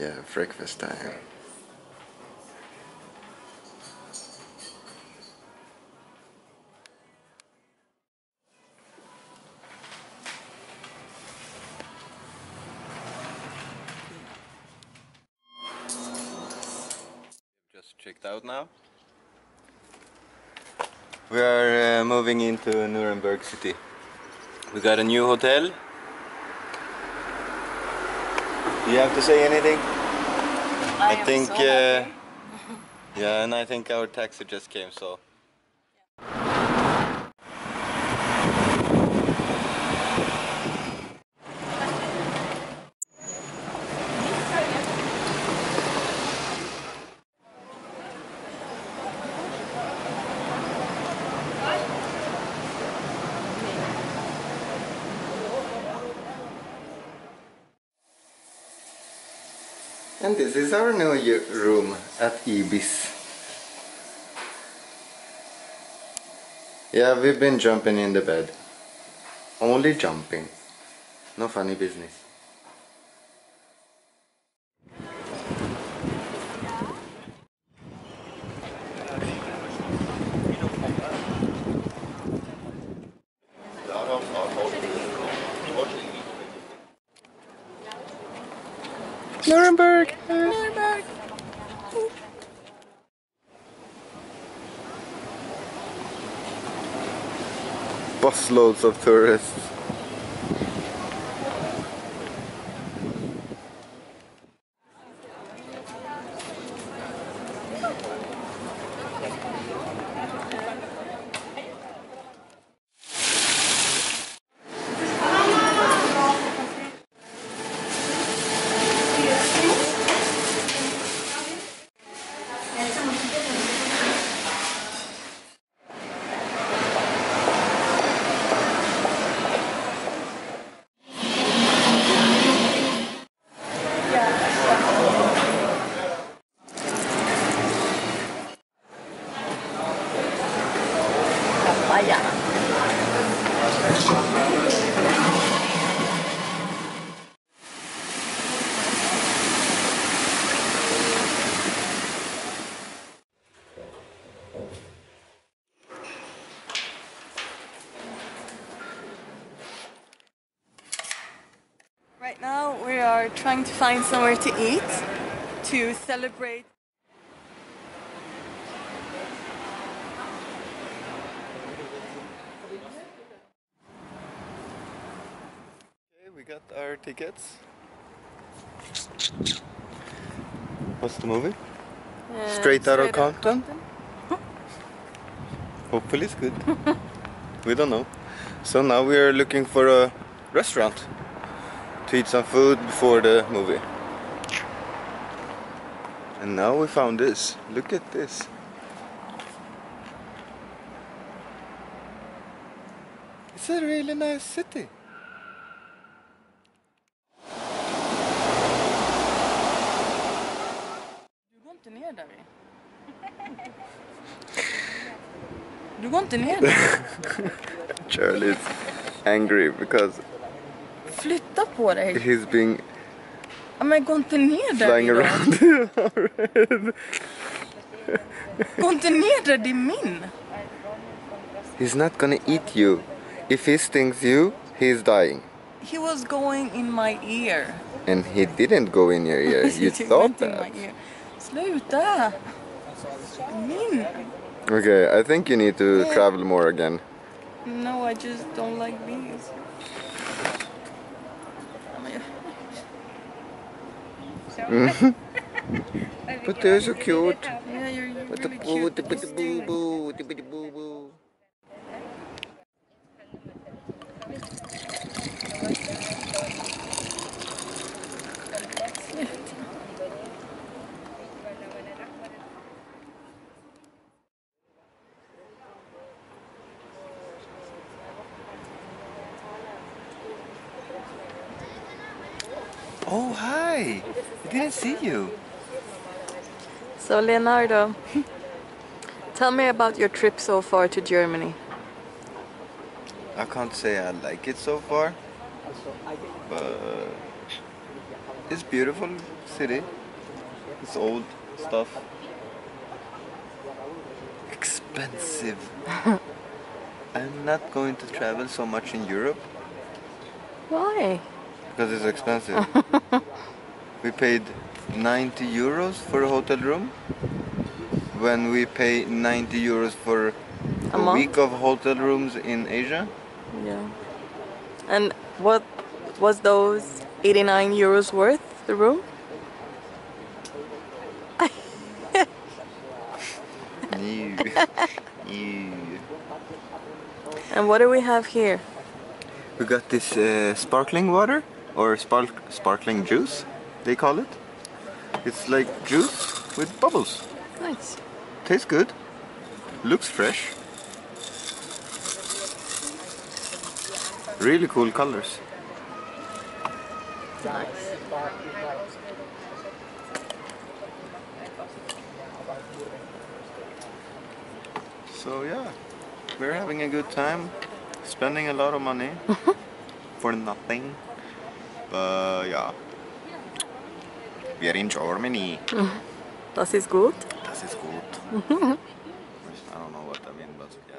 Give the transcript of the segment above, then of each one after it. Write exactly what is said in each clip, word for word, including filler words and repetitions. Yeah, breakfast time. Just checked out now. We are uh, moving into Nuremberg city. We got a new hotel. You have to say anything? I, I think, so uh, yeah, and I think our taxi just came, so. And this is our new room at Ibis. Yeah, we've been jumping in the bed. Only jumping. No funny business. Nuremberg! Nuremberg! Busloads of tourists. Right now we are trying to find somewhere to eat to celebrate. We got our tickets. What's the movie? Uh, Straight Outta Compton? Hopefully it's good. We don't know. So now we are looking for a restaurant to eat some food before the movie. And now we found this. Look at this. It's a really nice city. Du går inte ner där. Charlie's angry because flytta på dig. He's being men gå inte ner där. Flying around our head. Gå inte ner där, det är min. He's not gonna eat you. If he stings you, he's dying. He was going in my ear. And he didn't go in your ear. You thought that. Sluta! Min! Okay, I think you need to yeah. travel more again. No, I just don't like bees. But they're so cute. Yeah, you're, you're with really the cute. Boo, with the boo boo, the boo boo. Oh, hi! I didn't see you. So, Leonardo, tell me about your trip so far to Germany. I can't say I like it so far, but It's beautiful city. It's old stuff. Expensive. I'm not going to travel so much in Europe. Why? Because it's expensive. We paid ninety euros for a hotel room. When we pay ninety euros for a, a week of hotel rooms in Asia. Yeah. And what was those eighty-nine euros worth, the room? Ew. Ew. And what do we have here? We got this uh, sparkling water, or spark sparkling juice, they call it. It's like juice with bubbles. Nice. Tastes good. Looks fresh. Really cool colors. Nice. So yeah, we're having a good time, spending a lot of money for nothing. But yeah, we are in Germany. Das ist gut. Das ist gut. I don't know what I mean, but yeah.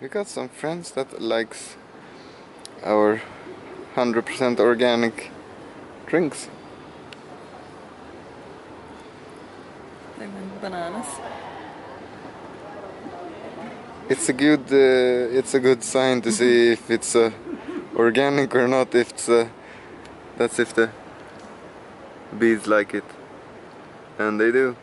We got some friends that likes our one hundred percent organic drinks. Like bananas. It's a good, uh, it's a good sign to see if it's uh, organic or not. If it's, uh, that's if the bees like it, and they do.